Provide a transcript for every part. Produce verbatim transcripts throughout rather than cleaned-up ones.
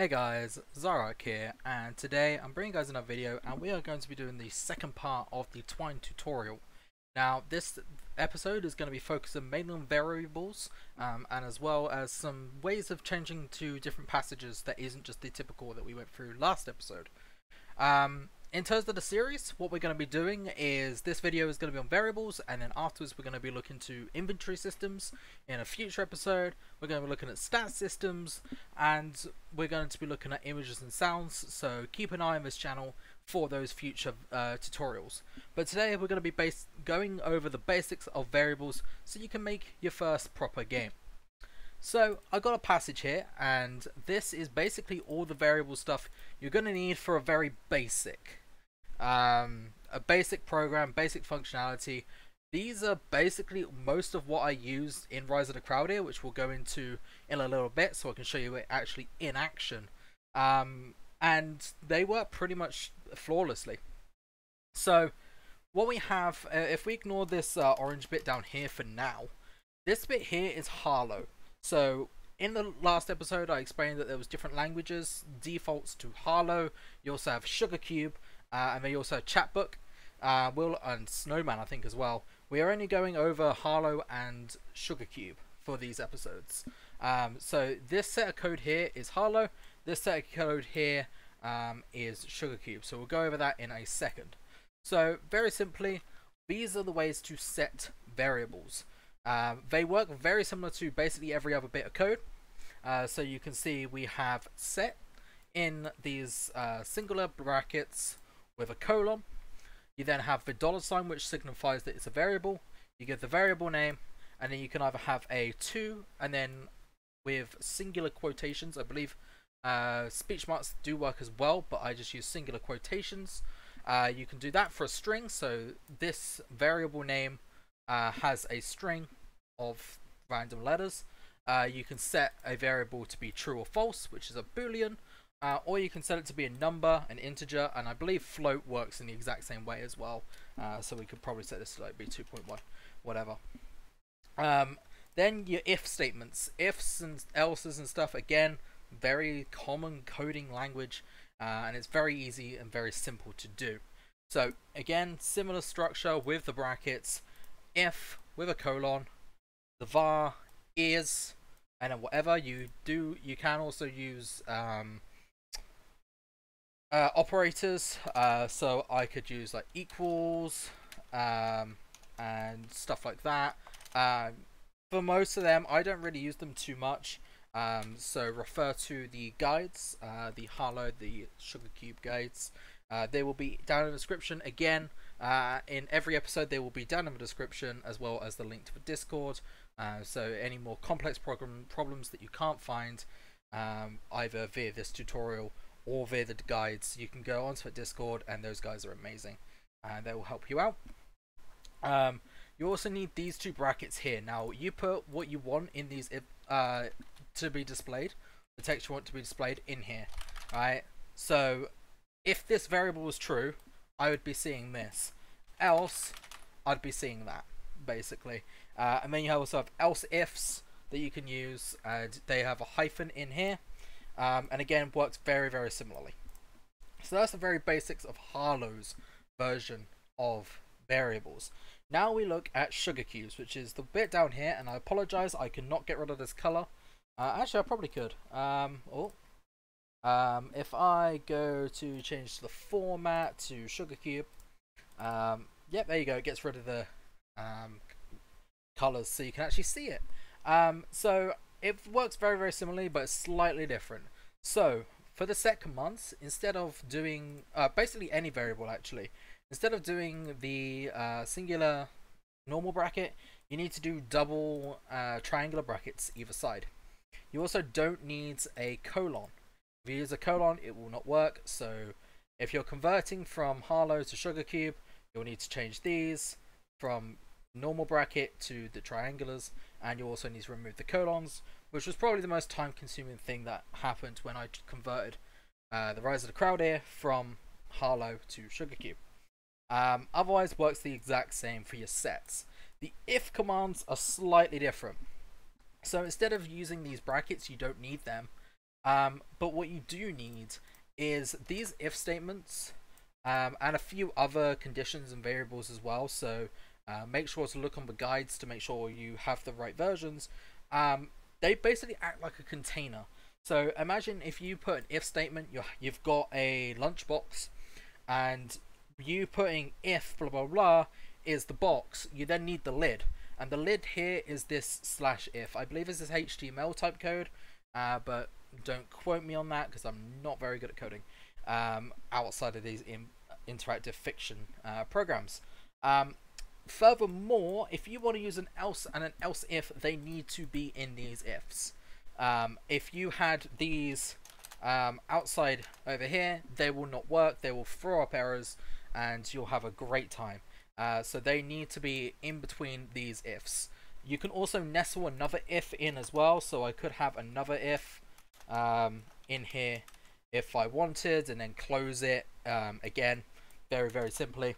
Hey guys, Zoroarrkk here, and today I'm bringing you guys another video, and we are going to be doing the second part of the Twine tutorial. Now this episode is going to be focusing mainly on variables, um, and as well as some ways of changing to different passages that isn't just the typical that we went through last episode. Um, in terms of the series, what we're going to be doing is this video is going to be on variables, and then afterwards we're going to be looking to inventory systems. In a future episode we're going to be looking at stat systems, and we're going to be looking at images and sounds, so keep an eye on this channel for those future uh, tutorials. But today we're going to be base going over the basics of variables so you can make your first proper game. So I got a passage here, and this is basically all the variable stuff you're going to need for a very basic, um, a basic program, basic functionality. These are basically most of what I used in Rise of the Kral'dyr, which we'll go into in a little bit, so I can show you it actually in action. Um, and they work pretty much flawlessly. So what we have, uh, if we ignore this uh, orange bit down here for now, this bit here is Harlowe. So in the last episode I explained that there was different languages, defaults to Harlowe. You also have Sugarcube, uh, and then you also have Chatbook, uh, Will and Snowman I think as well. We are only going over Harlowe and Sugarcube for these episodes. Um, so this set of code here is Harlowe, this set of code here um, is Sugarcube. So we'll go over that in a second. So very simply, these are the ways to set variables. Uh, they work very similar to basically every other bit of code, uh, so you can see we have set in these uh, singular brackets with a colon. You then have the dollar sign, which signifies that it's a variable. You give the variable name, and then you can either have a two and then with singular quotations. I believe uh, speech marks do work as well, but I just use singular quotations. Uh, you can do that for a string, so this variable name uh, has a string of random letters. Uh, you can set a variable to be true or false, which is a boolean, uh, or you can set it to be a number, an integer, and I believe float works in the exact same way as well, uh, so we could probably set this to like be two point one, whatever. Um, then your if statements, ifs and elses and stuff, again very common coding language, uh, and it's very easy and very simple to do. So again, similar structure with the brackets, if with a colon, the var is, and then whatever you do. You can also use um, uh, operators, uh, so I could use like equals um, and stuff like that. Um, for most of them I don't really use them too much, um, so refer to the guides, uh, the Harlowe, the Sugarcube guides. Uh, they will be down in the description again. Uh, in every episode they will be down in the description, as well as the link to the Discord, uh, so any more complex program problems that you can't find um, either via this tutorial or via the guides, you can go onto the Discord, and those guys are amazing and they will help you out. Um, you also need these two brackets here. Now you put what you want in these uh, to be displayed, the text you want to be displayed in here, right? So if this variable was true, I would be seeing this, else I'd be seeing that, basically. Uh, and then you also have else ifs that you can use, and they have a hyphen in here, um, and again works very very similarly. So that's the very basics of Harlowe's version of variables. Now we look at Sugarcubes, which is the bit down here, and I apologize I cannot get rid of this color. Uh, actually I probably could. Um, oh. Um, if I go to change the format to Sugarcube, um, yep, there you go, it gets rid of the um, colors so you can actually see it. Um, so it works very very similarly, but it's slightly different. So for the set commands, instead of doing uh, basically any variable actually, instead of doing the uh, singular normal bracket, you need to do double uh, triangular brackets either side. You also don't need a colon. If you use a colon it will not work, so if you're converting from Harlowe to Sugarcube, you'll need to change these from normal bracket to the triangulars, and you also need to remove the colons, which was probably the most time consuming thing that happened when I converted uh, the Rise of the Kral'dyr from Harlowe to Sugarcube. Um, otherwise works the exact same for your sets. The if commands are slightly different, so instead of using these brackets you don't need them. Um, but what you do need is these if statements um, and a few other conditions and variables as well. So uh, make sure to look on the guides to make sure you have the right versions. Um, they basically act like a container. So imagine if you put an if statement, you're, you've got a lunchbox, and you putting if blah blah blah is the box. You then need the lid, and the lid here is this slash if. I believe this is H T M L type code, uh, but don't quote me on that because I'm not very good at coding um, outside of these in interactive fiction uh, programs. Um, furthermore, if you want to use an else and an else if, they need to be in these ifs. Um, if you had these um, outside over here, they will not work, they will throw up errors, and you'll have a great time. Uh, so they need to be in between these ifs. You can also nestle another if in as well, so I could have another if um, in here if I wanted, and then close it um, again, very, very simply.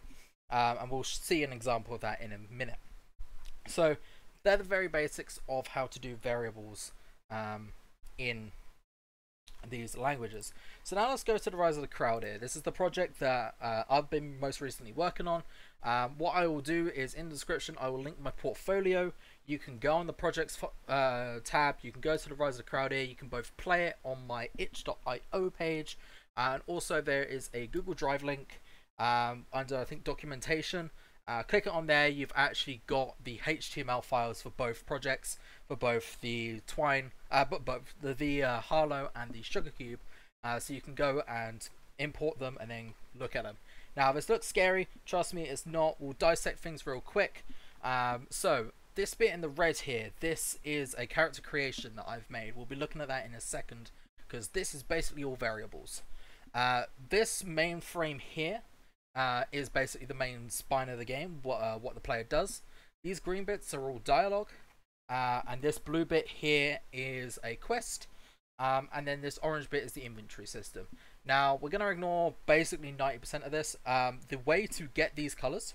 Um, and we'll see an example of that in a minute. So they're the very basics of how to do variables Um, in these languages. So now let's go to the Rise of the Kral'dyr. This is the project that uh, I've been most recently working on. Um, what I will do is in the description I will link my portfolio. You can go on the projects uh, tab, you can go to the Rise of the Kral'dyr, you can both play it on my itch dot i o page, and also there is a Google Drive link um, under I think documentation. Uh, click it on there, you've actually got the H T M L files for both projects, for both the Twine, uh, but both the, the uh, Harlowe and the Sugarcube, uh, so you can go and import them and then look at them. Now this looks scary, trust me it's not, we'll dissect things real quick. Um, so this bit in the red here, this is a character creation that I've made, we'll be looking at that in a second, because this is basically all variables. Uh, this main frame here Uh, is basically the main spine of the game, what, uh, what the player does. These green bits are all dialogue, uh, and this blue bit here is a quest, um, and then this orange bit is the inventory system. Now we're going to ignore basically ninety percent of this. Um, the way to get these colors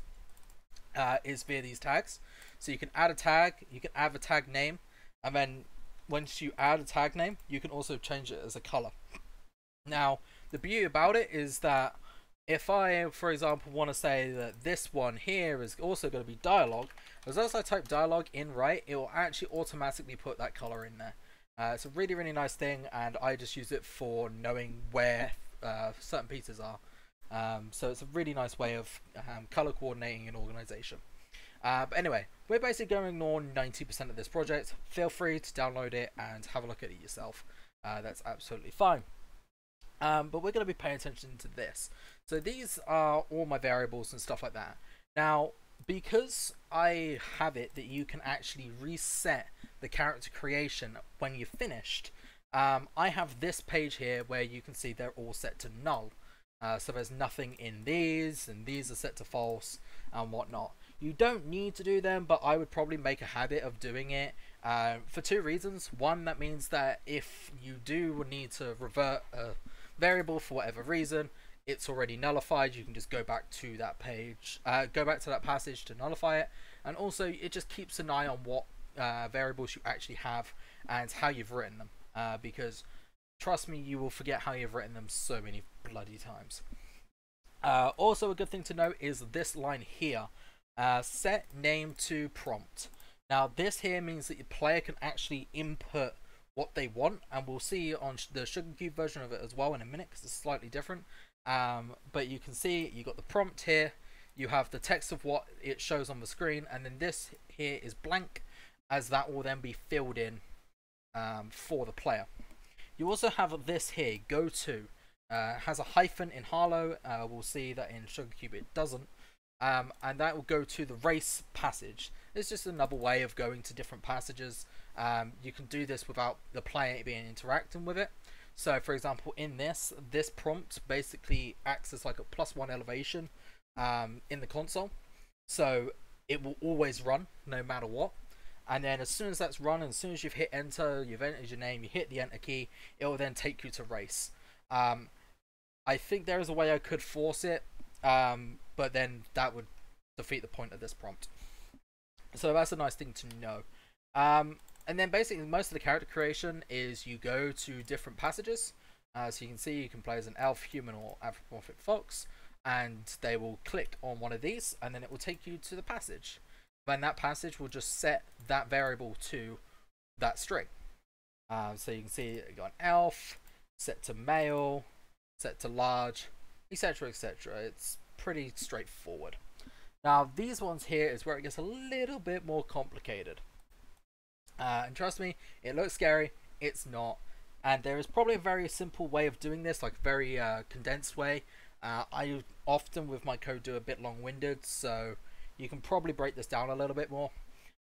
uh, is via these tags. So you can add a tag, you can add a tag name, and then once you add a tag name you can also change it as a color. Now the beauty about it is that if I, for example, want to say that this one here is also going to be dialogue, as long as I type dialogue in right, it will actually automatically put that color in there. Uh, it's a really, really nice thing, and I just use it for knowing where uh, certain pieces are. Um, so it's a really nice way of um, color coordinating an organization. Uh, but anyway, we're basically going to ignore ninety percent of this project. Feel free to download it and have a look at it yourself. Uh, that's absolutely fine. Um, but we're going to be paying attention to this. So these are all my variables and stuff like that. Now, because I have it that you can actually reset the character creation when you're finished, um, I have this page here where you can see they're all set to null. Uh, so there's nothing in these, and these are set to false and whatnot. You don't need to do them, but I would probably make a habit of doing it uh, for two reasons. One, that means that if you do need to revert a variable for whatever reason, it's already nullified, you can just go back to that page, uh, go back to that passage to nullify it, and also it just keeps an eye on what uh, variables you actually have and how you've written them, uh, because trust me, you will forget how you've written them so many bloody times. Uh, also a good thing to note is this line here, uh, set name to prompt. Now this here means that your player can actually input what they want, and we'll see on the Sugarcube version of it as well in a minute because it's slightly different. Um, but you can see you got the prompt here, you have the text of what it shows on the screen, and then this here is blank, as that will then be filled in um, for the player. You also have this here, go to, uh, has a hyphen in Harlowe, uh, we'll see that in Sugarcube it doesn't, um, and that will go to the race passage. It's just another way of going to different passages. Um, you can do this without the player being interacting with it. So for example in this, this prompt basically acts as like a plus one elevation um, in the console. So it will always run no matter what. And then as soon as that's run, and as soon as you've hit enter, you've entered your name, you hit the enter key, it will then take you to race. Um, I think there is a way I could force it, um, but then that would defeat the point of this prompt. So that's a nice thing to know. Um, And then basically most of the character creation is you go to different passages. Uh, so you can see you can play as an elf, human, or anthropomorphic fox, and they will click on one of these and then it will take you to the passage. Then that passage will just set that variable to that string. Uh, so you can see you got an elf, set to male, set to large, etc, et cetera. It's pretty straightforward. Now these ones here is where it gets a little bit more complicated. Uh, and trust me, it looks scary, it's not. And there is probably a very simple way of doing this, like a very uh, condensed way. Uh, I often with my code do a bit long-winded, so you can probably break this down a little bit more.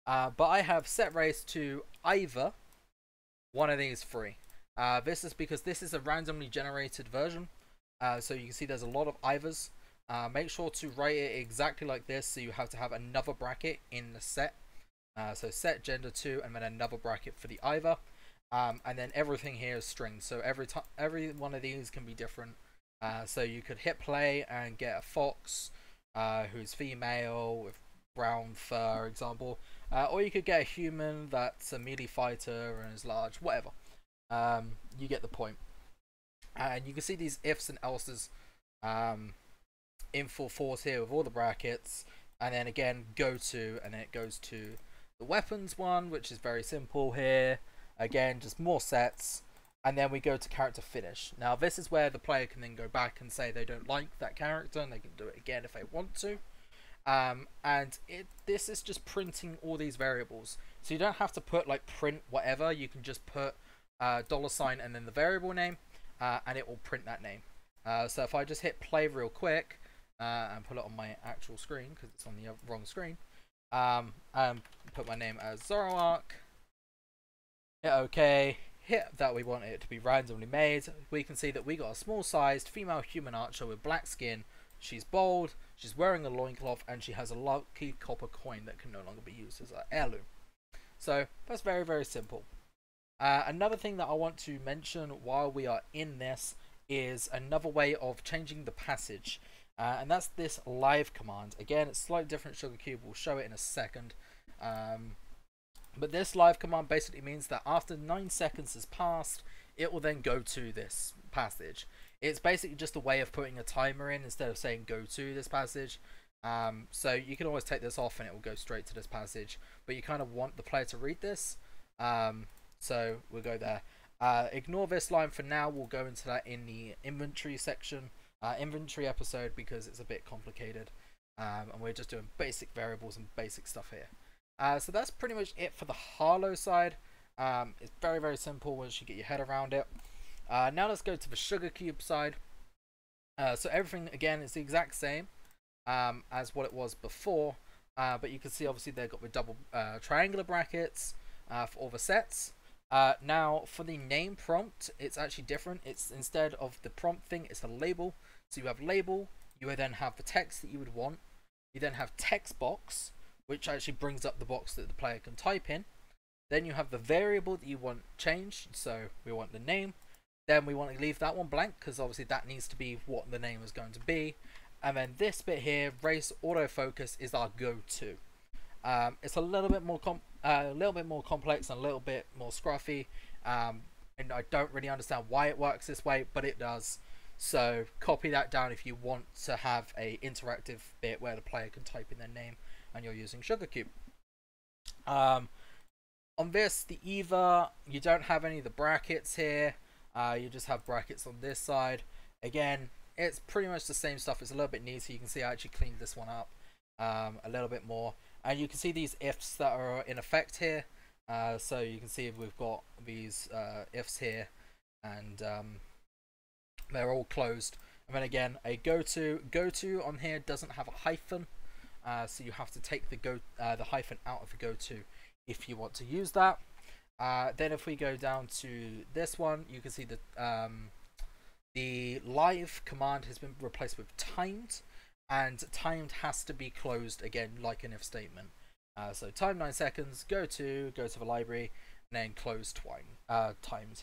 Uh, but I have set race to either one of these three. Uh, this is because this is a randomly generated version. Uh, so you can see there's a lot of ivers. Uh, make sure to write it exactly like this, so you have to have another bracket in the set. Uh, so set gender two and then another bracket for the either, um, and then everything here is strings, so every time every one of these can be different. Uh, so you could hit play and get a fox uh, who's female with brown fur, for example, uh, or you could get a human that's a melee fighter and is large, whatever. Um, you get the point. Uh, and you can see these ifs and elses um, in full force here with all the brackets, and then again go to, and then it goes to the weapons one, which is very simple here. Again, just more sets. And then we go to character finish. Now this is where the player can then go back and say they don't like that character, and they can do it again if they want to. Um, and it, this is just printing all these variables. So you don't have to put like print whatever, you can just put uh, dollar sign and then the variable name, uh, and it will print that name. Uh, so if I just hit play real quick, uh, and put it on my actual screen, because it's on the wrong screen. Um, um, put my name as Zoroarrkk, hit OK, hit that we want it to be randomly made. We can see that we got a small sized female human archer with black skin. She's bold, she's wearing a loincloth, and she has a lucky copper coin that can no longer be used as an heirloom. So that's very, very simple. Uh, another thing that I want to mention while we are in this is another way of changing the passage. Uh, and that's this live command. Again, it's slightly different. Sugarcube will show it in a second. Um, but this live command basically means that after nine seconds has passed, it will then go to this passage. It's basically just a way of putting a timer in instead of saying go to this passage. Um, so you can always take this off and it will go straight to this passage. But you kind of want the player to read this. Um, so we'll go there. Uh, ignore this line for now. We'll go into that in the inventory section. Uh, inventory episode, because it's a bit complicated, um, and we're just doing basic variables and basic stuff here. Uh, so that's pretty much it for the Harlowe side. Um, it's very, very simple once you get your head around it. Uh, now let's go to the Sugarcube side. Uh, so everything again is the exact same um, as what it was before, uh, but you can see obviously they've got the double uh, triangular brackets uh, for all the sets. Uh, now for the name prompt, it's actually different. It's instead of the prompt thing, it's a label. So you have label, you would then have the text that you would want. You then have text box, which actually brings up the box that the player can type in. Then you have the variable that you want changed. So we want the name. Then we want to leave that one blank, because obviously that needs to be what the name is going to be. And then this bit here, race autofocus, is our go-to. Um, it's a little bit more com uh, a little bit more complex and a little bit more scruffy, um, and I don't really understand why it works this way, but it does. So copy that down if you want to have a interactive bit where the player can type in their name and you're using Sugarcube. Um, on this, the either, you don't have any of the brackets here. Uh, you just have brackets on this side. Again, it's pretty much the same stuff. It's a little bit neater. You can see I actually cleaned this one up um, a little bit more. And you can see these ifs that are in effect here. Uh, so you can see we've got these uh, ifs here, and um, they're all closed. And then again, a go to go to on here doesn't have a hyphen, uh, so you have to take the go uh, the hyphen out of the go to if you want to use that. Uh, then if we go down to this one, you can see that um, the live command has been replaced with timed. And timed has to be closed again, like an if statement. Uh, so time nine seconds, go to, go to the library, and then close twine, uh, timed.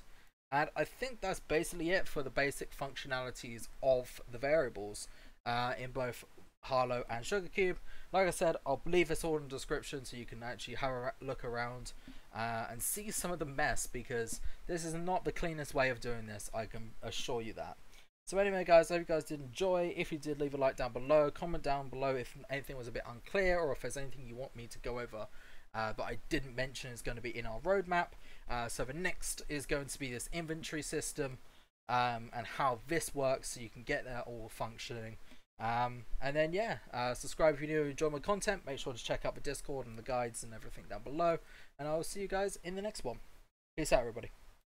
And I think that's basically it for the basic functionalities of the variables uh, in both Harlowe and Sugarcube. Like I said, I'll leave this all in the description so you can actually have a look around uh, and see some of the mess, because this is not the cleanest way of doing this, I can assure you that. So anyway guys, I hope you guys did enjoy. If you did, leave a like down below, comment down below if anything was a bit unclear or if there's anything you want me to go over uh, but I didn't mention is going to be in our roadmap. Uh, so the next is going to be this inventory system um, and how this works so you can get that all functioning. Um, and then yeah, uh, subscribe if you're new, enjoy my content, make sure to check out the Discord and the guides and everything down below, and I'll see you guys in the next one. Peace out everybody.